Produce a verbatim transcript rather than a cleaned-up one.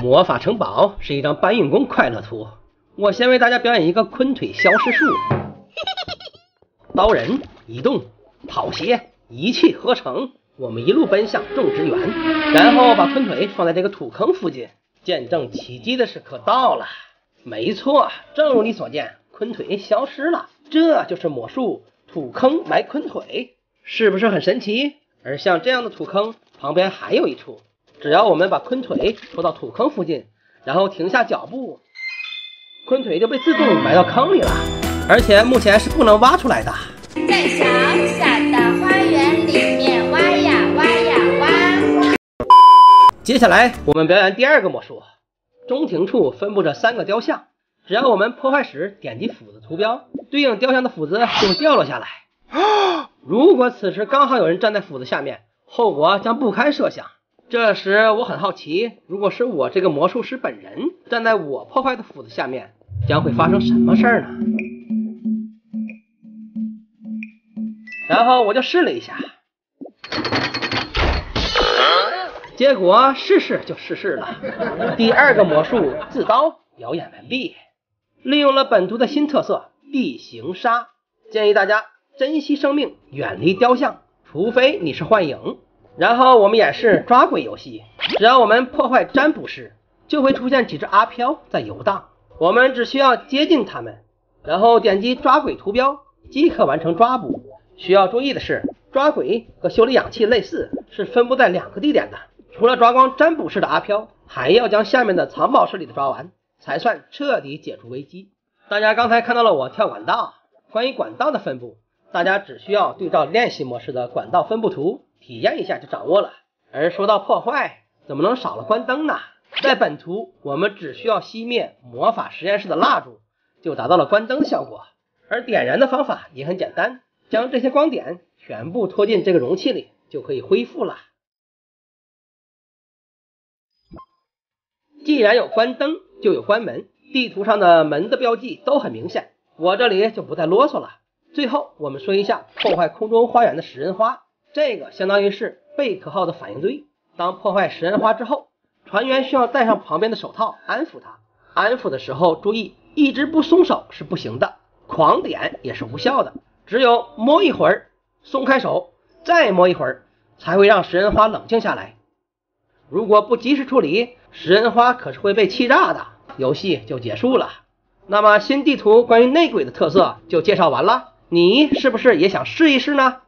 魔法城堡是一张搬运工快乐图，我先为大家表演一个昆腿消失术，刀人移动、跑鞋一气呵成，我们一路奔向种植园，然后把昆腿放在这个土坑附近。见证奇迹的时刻到了，没错，正如你所见，昆腿消失了。这就是魔术土坑埋昆腿，是不是很神奇？而像这样的土坑旁边还有一处。只要我们把昆腿拖到土坑附近，然后停下脚步，昆腿就被自动埋到坑里了，而且目前是不能挖出来的。在小小的花园里面挖呀挖呀挖。接下来我们表演第二个魔术，中庭处分布着三个雕像，只要我们破坏时点击斧子图标，对应雕像的斧子就会掉落下来。如果此时刚好有人站在斧子下面，后果将不堪设想。这时我很好奇，如果是我这个魔术师本人站在我破坏的斧子下面，将会发生什么事儿呢？然后我就试了一下，结果试试就试试了。第二个魔术自刀表演完毕，利用了本图的新特色地形杀，建议大家珍惜生命，远离雕像，除非你是幻影。然后我们演示抓鬼游戏，只要我们破坏占卜师，就会出现几只阿飘在游荡，我们只需要接近他们，然后点击抓鬼图标即可完成抓捕。需要注意的是，抓鬼和修理氧气类似，是分布在两个地点的，除了抓光占卜师的阿飘，还要将下面的藏宝室里的抓完，才算彻底解除危机。大家刚才看到了我跳管道，关于管道的分布，大家只需要对照练习模式的管道分布图体验一下就掌握了。而说到破坏，怎么能少了关灯呢？在本图我们只需要熄灭魔法实验室的蜡烛，就达到了关灯的效果。而点燃的方法也很简单，将这些光点全部拖进这个容器里，就可以恢复了。既然有关灯就有关门，地图上的门的标记都很明显，我这里就不再啰嗦了。最后我们说一下破坏空中花园的食人花，这个相当于是贝壳号的反应堆。当破坏食人花之后，船员需要戴上旁边的手套安抚它，安抚的时候注意一直不松手是不行的，狂点也是无效的，只有摸一会儿松开手，再摸一会儿，才会让食人花冷静下来。如果不及时处理，食人花可是会被气炸的。游戏就结束了。那么新地图关于内鬼的特色就介绍完了，你是不是也想试一试呢？